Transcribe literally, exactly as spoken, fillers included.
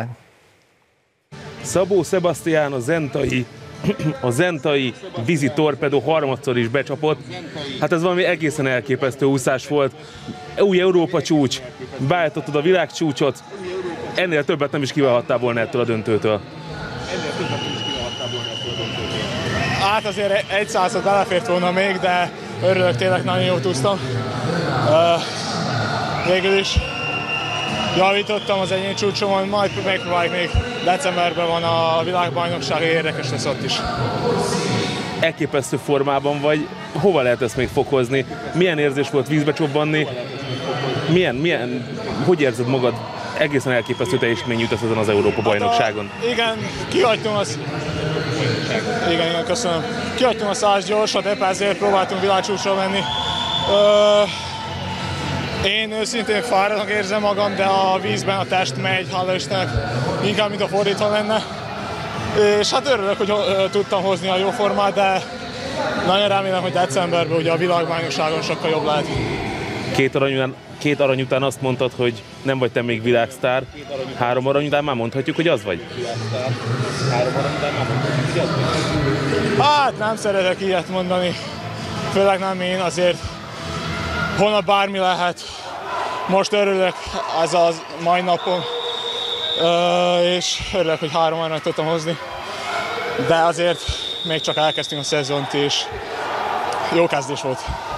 embereknek. Szabó Szebasztián a zentai, a zentai vízi torpedó harmadszor is becsapott. Hát ez valami egészen elképesztő úszás volt. Új Európa csúcs, beállítottad a világcsúcsot, ennél többet nem is kívánhattál volna ettől a döntőtől. Hát azért egy század belefért volna még, de örülök, tényleg nagyon jót úsztam. Végül is javítottam az egyéni csúcsomon, majd megpróbáljuk, még decemberben van a világbajnokság, érdekes lesz ott is. Elképesztő formában vagy, hova lehet ezt még fokozni? Milyen érzés volt vízbe csobbanni? Milyen, milyen, hogy érzed magad? Egészen elképesztő teljesítmény jutasz ezen az Európa-bajnokságon. Hát igen, kihagytam azt. Igen, igen, köszönöm. Kihagytam a száz gyorsat, épp ezért próbáltunk világcsúcsra menni. Ö, én őszintén fáradtnak érzem magam, de a vízben a test megy, hála Istennek, inkább, mint a fordítva lenne. És hát örülök, hogy tudtam hozni a jó formát, de nagyon remélem, hogy decemberben ugye a világbajnokságon sokkal jobb lehet. Két arany után, két arany után azt mondtad, hogy nem vagy te még világsztár, három arany után már mondhatjuk, hogy az vagy? Hát nem szeretek ilyet mondani, főleg nem én, azért holnap bármi lehet. Most örülök ez a mai napon, és örülök, hogy három aranyat tudtam hozni, de azért még csak elkezdtünk a szezont, és jó kezdés volt.